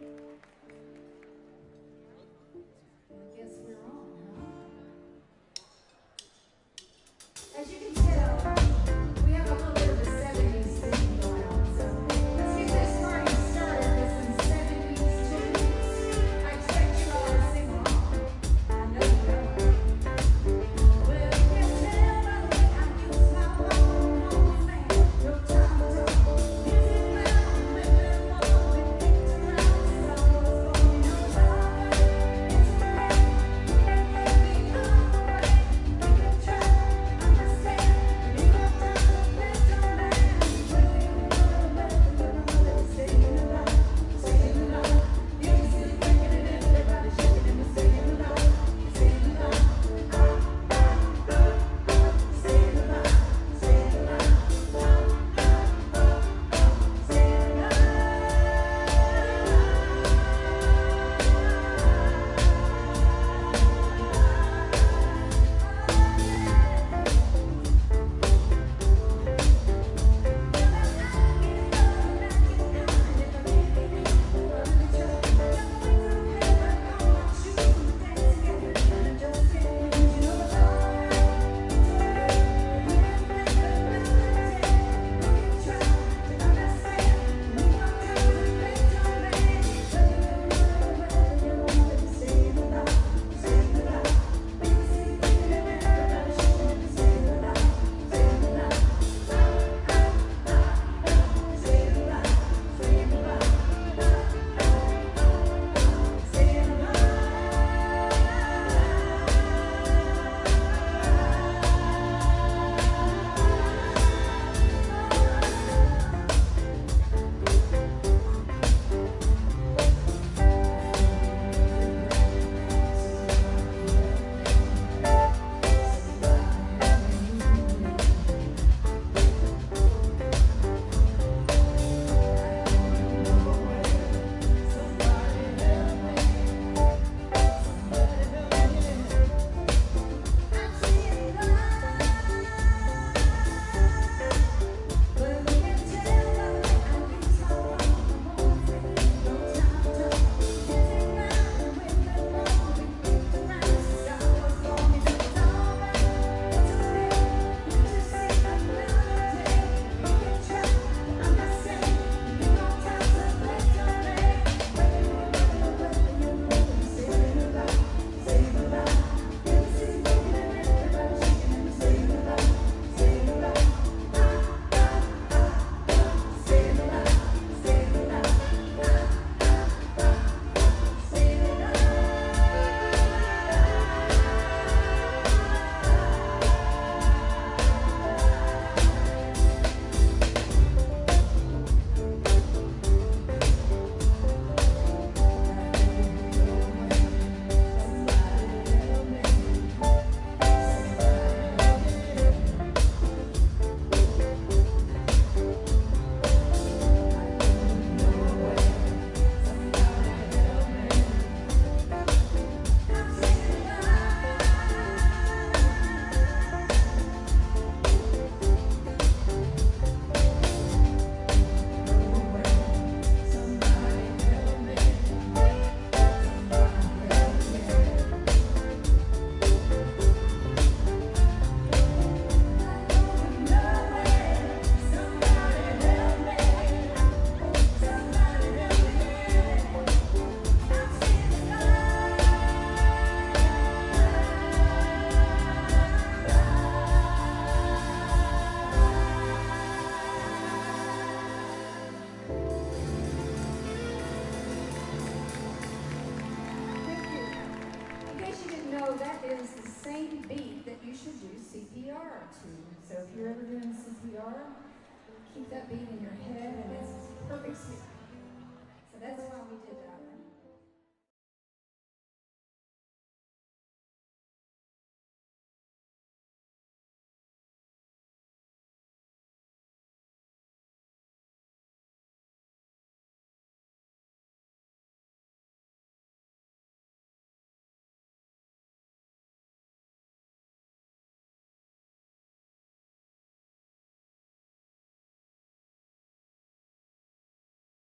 I guess we're on, huh? As you can tell, we have a little bit of a 70s thing going on, so let's get this party started with some 70s tunes. I expect you all to sing along. I know you know. Well, you can tell by the way I use my phone, no man, no time to talk. Music loud, living alone, with things around, sorrows going on, sorrow, it's a rain, baby, I'm a rain, we can try, understand, we got time to let your man, well, you gotta let the singing along, singing along, you can see it breaking and everybody shaking and we're singing along, singing along, singing along, singing along, singing So if you're ever doing CPR, keep that beat in your head, and that's perfect. So that's why we did that.